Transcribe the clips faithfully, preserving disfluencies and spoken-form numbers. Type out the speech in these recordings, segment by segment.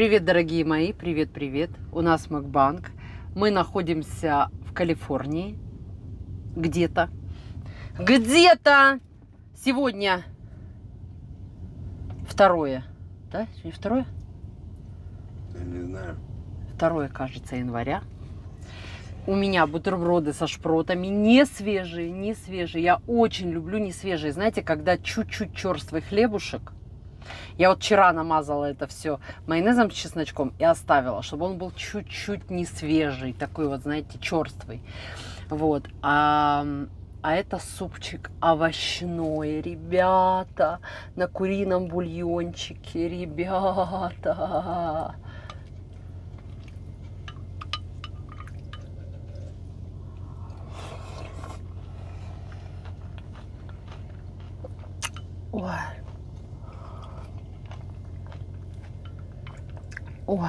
Привет, дорогие мои, привет-привет. У нас Макбанк. Мы находимся в Калифорнии. Где-то. Где-то! Сегодня второе. Да? Сегодня второе? Я не знаю. Второе, кажется, января. У меня бутерброды со шпротами, не свежие, не свежие. Я очень люблю не свежие. Знаете, когда чуть-чуть черствый хлебушек. Я вот вчера намазала это все майонезом с чесночком и оставила, чтобы он был чуть-чуть не свежий, такой вот, знаете, черствый. Вот. А, а это супчик овощной, ребята, на курином бульончике, ребята. Ой. Ой.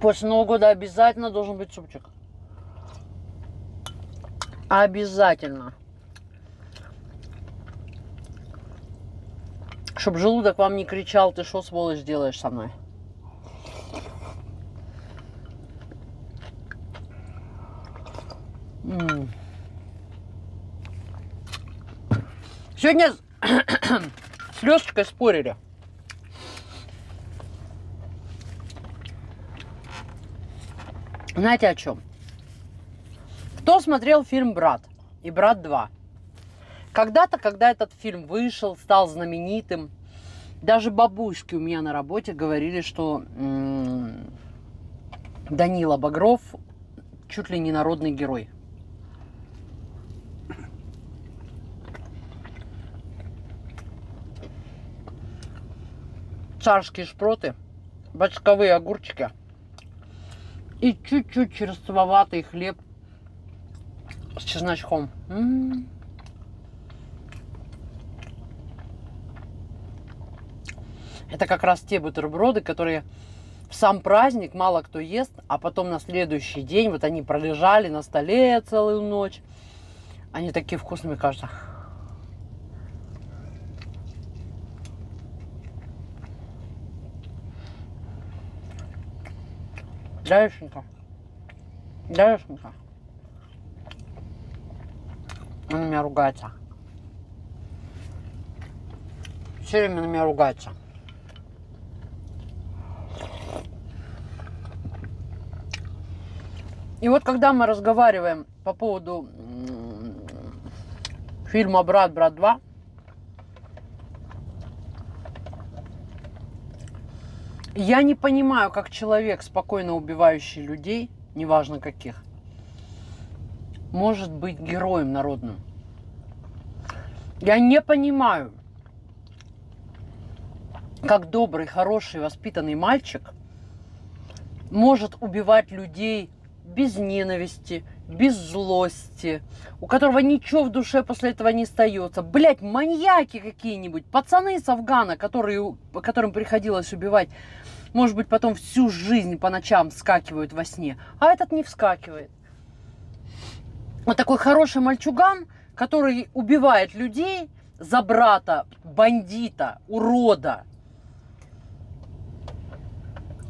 После Нового года обязательно должен быть супчик. Обязательно. Чтоб желудок вам не кричал: ты шо, сволочь, делаешь со мной? М-м. Сегодня с Лёшечкой спорили. Знаете, о чем? Кто смотрел фильм «Брат» и «Брат два»? Когда-то, когда этот фильм вышел, стал знаменитым, даже бабушки у меня на работе говорили, что м-м, Данила Багров чуть ли не народный герой. Царские шпроты, бочковые огурчики и чуть-чуть черствоватый хлеб с чесночком. М-м-м. Это как раз те бутерброды, которые в сам праздник мало кто ест, а потом на следующий день, вот они пролежали на столе целую ночь, они такие вкусные, кажется. Да, Лешенька. Да, Лешенька. Он на меня ругается. Все время на меня ругается. И вот когда мы разговариваем по поводу фильма «Брат, брат два», я не понимаю, как человек, спокойно убивающий людей, неважно каких, может быть героем народным. Я не понимаю, как добрый, хороший, воспитанный мальчик может убивать людей без ненависти, без злости, у которого ничего в душе после этого не остается. Блять, маньяки какие-нибудь, пацаны с Афгана, которые, которым приходилось убивать, может быть, потом всю жизнь по ночам вскакивают во сне, а этот не вскакивает. Вот такой хороший мальчуган, который убивает людей за брата, бандита, урода.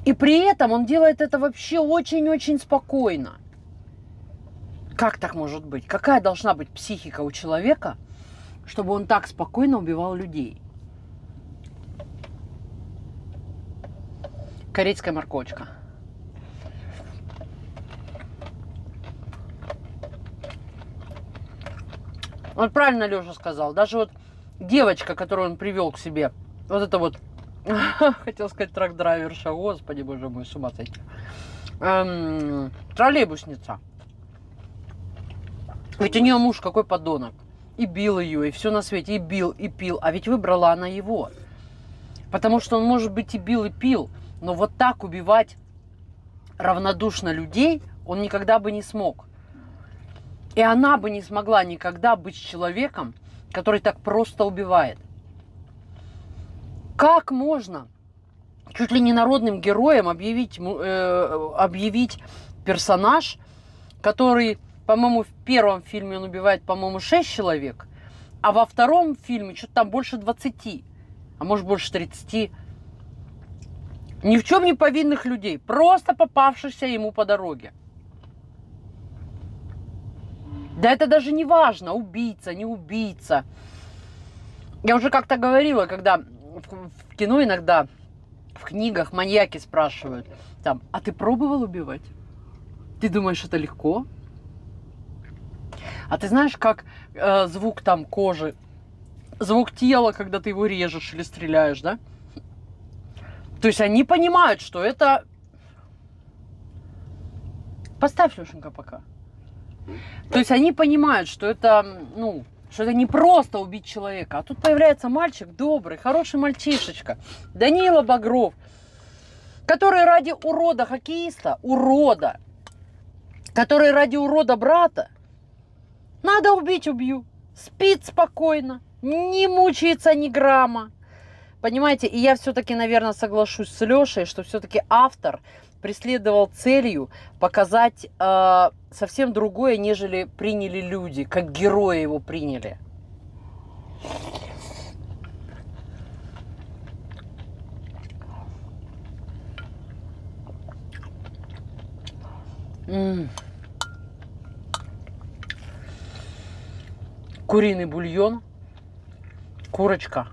И при этом он делает это вообще очень-очень спокойно. Как так может быть? Какая должна быть психика у человека, чтобы он так спокойно убивал людей? Корейская морковочка. Вот правильно Леша сказал. Даже вот девочка, которую он привел к себе, вот это вот, хотел сказать трак-драйверша, господи, боже мой, с ума сойти. Эм, троллейбусница. Ведь у нее муж какой подонок. И бил ее, и все на свете, и бил, и пил. А ведь выбрала она его. Потому что он, может быть, и бил, и пил. Но вот так убивать равнодушно людей он никогда бы не смог. И она бы не смогла никогда быть с человеком, который так просто убивает. Как можно чуть ли не народным героем объявить, э, объявить персонаж, который... По-моему, в первом фильме он убивает, по-моему, шесть человек. А во втором фильме что-то там больше двадцати, а может больше тридцати. Ни в чем не повинных людей, просто попавшихся ему по дороге. Да это даже не важно, убийца, не убийца. Я уже как-то говорила, когда в кино иногда, в книгах маньяки спрашивают, там, а ты пробовал убивать? Ты думаешь, это легко? А ты знаешь, как э, звук там кожи, звук тела, когда ты его режешь или стреляешь, да? То есть они понимают, что это... Поставь, Лешенька, пока. То есть они понимают, что это, ну, что это не просто убить человека. А тут появляется мальчик добрый, хороший мальчишечка, Данила Багров, который ради урода хоккеиста, урода, который ради урода брата, надо убить, убью. Спит спокойно, не мучается ни грамма. Понимаете, и я все-таки, наверное, соглашусь с Лешей, что все-таки автор преследовал целью показать э, совсем другое, нежели приняли люди, как герои его приняли. М-м. Куриный бульон, курочка,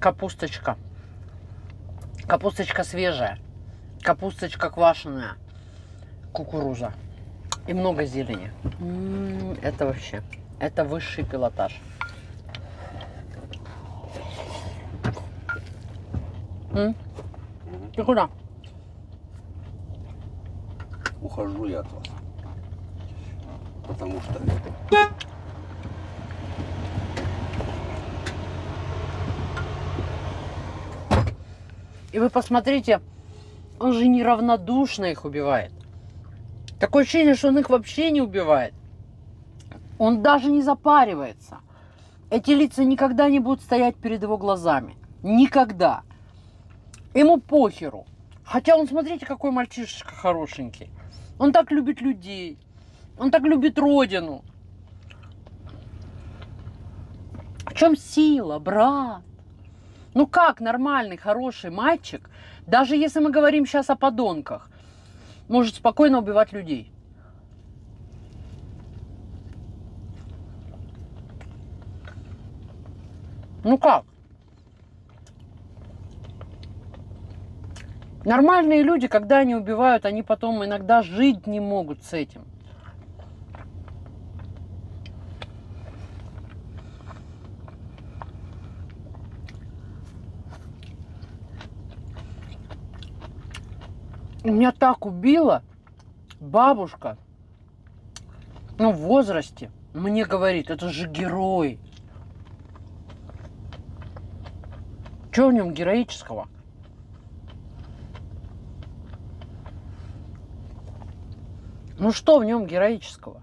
капусточка, капусточка свежая, капусточка квашеная, кукуруза и много зелени. М-м, это вообще, это высший пилотаж. М? Ты куда? Ухожу я от вас, потому что... И вы посмотрите, он же неравнодушно их убивает. Такое ощущение, что он их вообще не убивает. Он даже не запаривается. Эти лица никогда не будут стоять перед его глазами. Никогда. Ему похеру. Хотя он, смотрите, какой мальчишечка хорошенький. Он так любит людей. Он так любит родину. В чем сила, брат? Ну как нормальный, хороший мальчик, даже если мы говорим сейчас о подонках, может спокойно убивать людей? Ну как? Нормальные люди, когда они убивают, они потом иногда жить не могут с этим. Меня так убила бабушка, ну, в возрасте, мне говорит, это же герой. Чего в нем героического? Ну что в нем героического?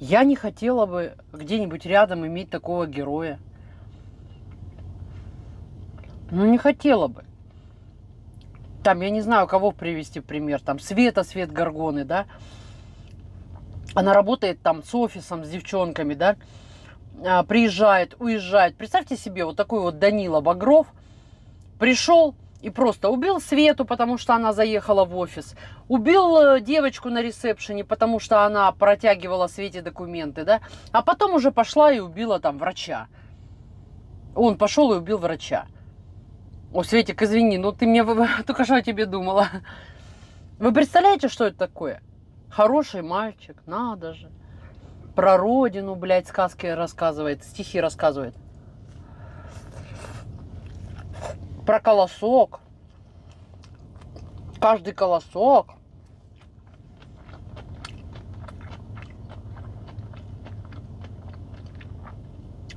Я не хотела бы где-нибудь рядом иметь такого героя. Ну не хотела бы. Там, я не знаю, кого привести в пример, там Света, Свет Горгоны, да, она работает там с офисом, с девчонками, да, а, приезжает, уезжает. Представьте себе, вот такой вот Данила Багров пришел и просто убил Свету, потому что она заехала в офис, убил девочку на ресепшене, потому что она протягивала Свете документы, да, а потом уже пошла и убила там врача. Он пошел и убил врача. О, Светик, извини, но ты мне только что о тебе думала. Вы представляете, что это такое? Хороший мальчик, надо же. Про родину, блядь, сказки рассказывает, стихи рассказывает. Про колосок. Каждый колосок.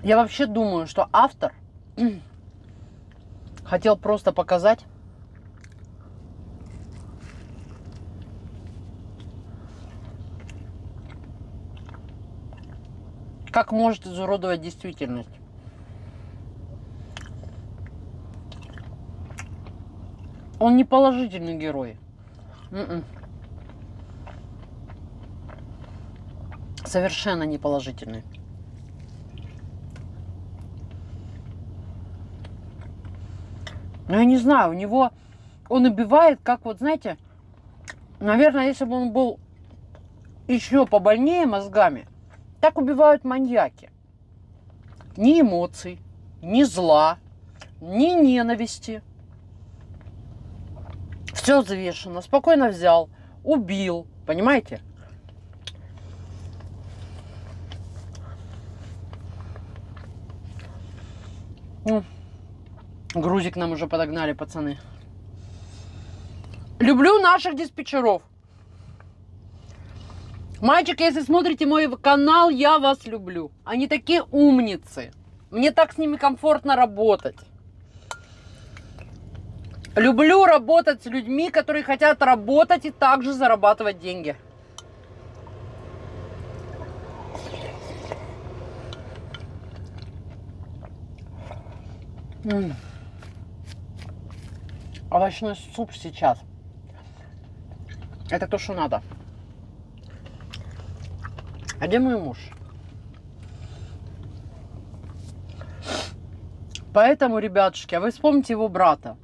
Я вообще думаю, что автор... хотел просто показать, как может изуродовать действительность. Он не положительный герой. Mm-mm. Совершенно не положительный. Ну, я не знаю, у него... Он убивает, как вот, знаете... Наверное, если бы он был еще побольнее мозгами, так убивают маньяки. Ни эмоций, ни зла, ни ненависти. Все взвешено, спокойно взял, убил, понимаете? Ну, грузик нам уже подогнали, пацаны. Люблю наших диспетчеров. Мальчик, если смотрите мой канал, я вас люблю. Они такие умницы. Мне так с ними комфортно работать. Люблю работать с людьми, которые хотят работать и также зарабатывать деньги. М-м. Овощной суп сейчас. Это то, что надо. А где мой муж? Поэтому, ребятушки, а вы вспомните его брата,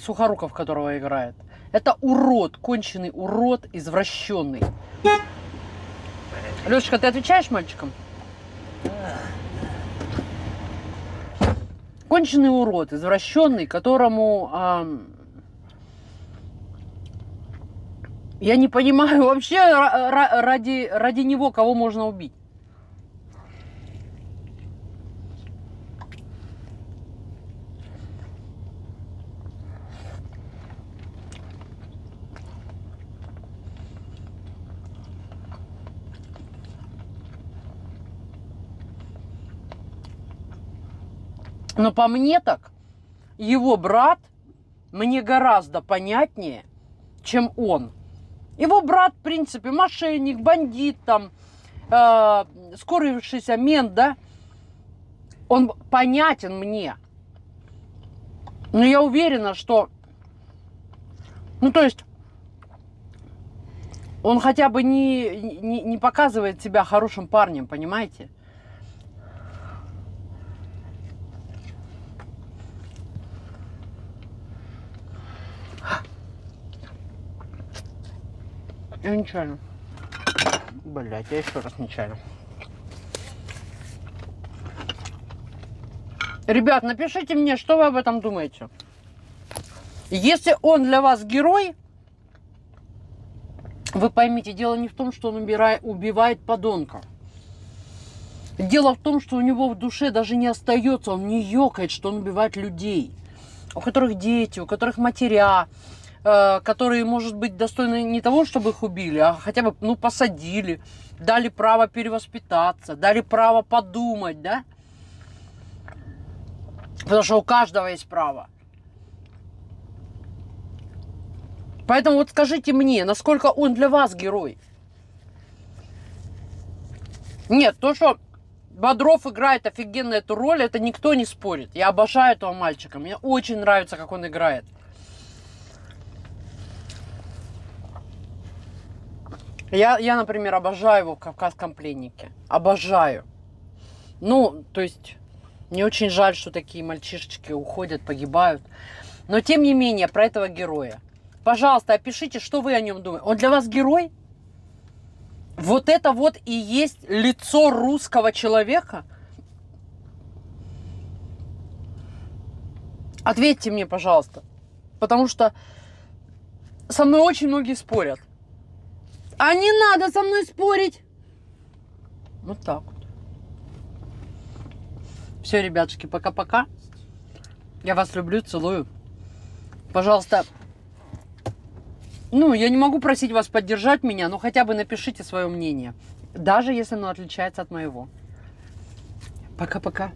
Сухоруков, которого играет. Это урод, конченый урод, извращенный. Лешечка, ты отвечаешь мальчикам? Конченый урод, извращенный, которому... Э, я не понимаю вообще, ради, ради него кого можно убить. Но по мне так, его брат мне гораздо понятнее, чем он. Его брат, в принципе, мошенник, бандит, там, э, скорившийся мент, да? Он понятен мне. Но я уверена, что... Ну, то есть, он хотя бы не, не, не показывает себя хорошим парнем, понимаете? Я нечаянно. Блять, я еще раз нечаянно. Ребят, напишите мне, что вы об этом думаете. Если он для вас герой, вы поймите, дело не в том, что он убивает подонка. Дело в том, что у него в душе даже не остается, он не ёкает, что он убивает людей, у которых дети, у которых матеря, которые, может быть, достойны не того, чтобы их убили, а хотя бы, ну, посадили, дали право перевоспитаться, дали право подумать, да? Потому что у каждого есть право. Поэтому вот скажите мне, насколько он для вас герой? Нет, то, что Бодров играет офигенно эту роль, это никто не спорит. Я обожаю этого мальчика, мне очень нравится, как он играет. Я, я, например, обожаю его в «Кавказском пленнике». Обожаю. Ну, то есть, мне очень жаль, что такие мальчишечки уходят, погибают. Но, тем не менее, про этого героя. Пожалуйста, опишите, что вы о нем думаете. Он для вас герой? Вот это вот и есть лицо русского человека? Ответьте мне, пожалуйста. Потому что со мной очень многие спорят. А не надо со мной спорить. Вот так вот. Все, ребятушки, пока-пока. Я вас люблю, целую. Пожалуйста. Ну, я не могу просить вас поддержать меня, но хотя бы напишите свое мнение. Даже если оно отличается от моего. Пока-пока.